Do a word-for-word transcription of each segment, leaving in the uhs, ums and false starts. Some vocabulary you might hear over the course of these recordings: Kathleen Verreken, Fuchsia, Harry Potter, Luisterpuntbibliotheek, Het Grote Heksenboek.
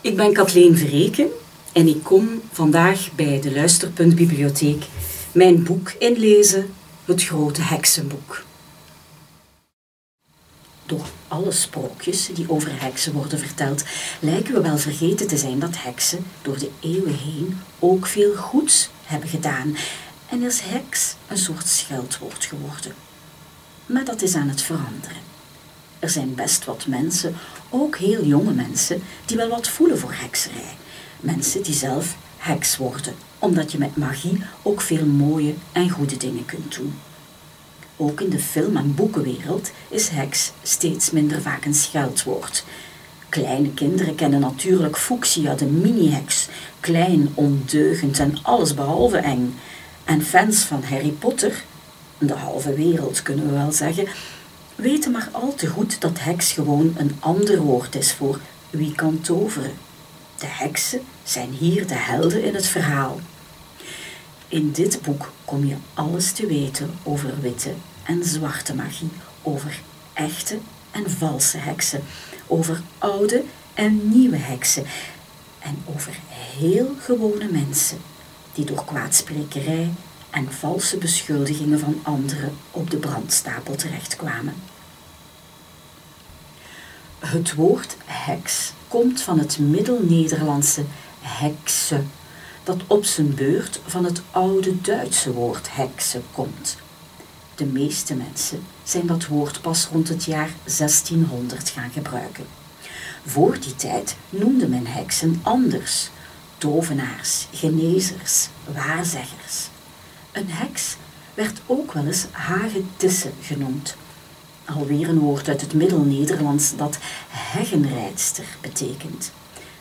Ik ben Kathleen Verreken en ik kom vandaag bij de Luisterpuntbibliotheek mijn boek inlezen, Het Grote Heksenboek. Door alle sprookjes die over heksen worden verteld, lijken we wel vergeten te zijn dat heksen door de eeuwen heen ook veel goeds hebben gedaan. En is heks een soort scheldwoord geworden. Maar dat is aan het veranderen. Er zijn best wat mensen, ook heel jonge mensen, die wel wat voelen voor hekserij. Mensen die zelf heks worden, omdat je met magie ook veel mooie en goede dingen kunt doen. Ook in de film- en boekenwereld is heks steeds minder vaak een scheldwoord. Kleine kinderen kennen natuurlijk Fuchsia, de mini-heks. Klein, ondeugend en allesbehalve eng. En fans van Harry Potter, de halve wereld kunnen we wel zeggen, weten maar al te goed dat heks gewoon een ander woord is voor wie kan toveren. De heksen zijn hier de helden in het verhaal. In dit boek kom je alles te weten over witte en zwarte magie, over echte en valse heksen, over oude en nieuwe heksen en over heel gewone mensen die door kwaadsprekerij en valse beschuldigingen van anderen op de brandstapel terechtkwamen. Het woord heks komt van het Middel-Nederlandse hekse, dat op zijn beurt van het oude Duitse woord heksen komt. De meeste mensen zijn dat woord pas rond het jaar zestienhonderd gaan gebruiken. Voor die tijd noemde men heksen anders: tovenaars, genezers, waarzeggers. Een heks werd ook wel eens hagedisse genoemd. Alweer een woord uit het Middel-Nederlands dat heggenrijdster betekent.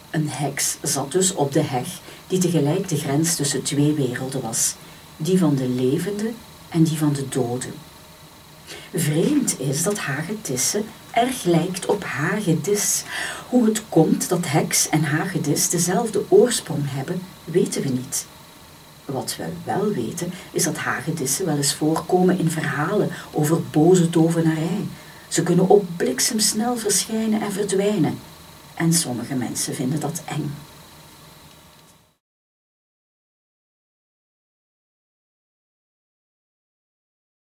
Een heks zat dus op de heg die tegelijk de grens tussen twee werelden was. Die van de levende en die van de doden. Vreemd is dat hagedisse erg lijkt op hagedis. Hoe het komt dat heks en hagedis dezelfde oorsprong hebben, weten we niet. Wat we wel weten is dat hagedissen wel eens voorkomen in verhalen over boze tovenarij. Ze kunnen op bliksemsnel verschijnen en verdwijnen. En sommige mensen vinden dat eng.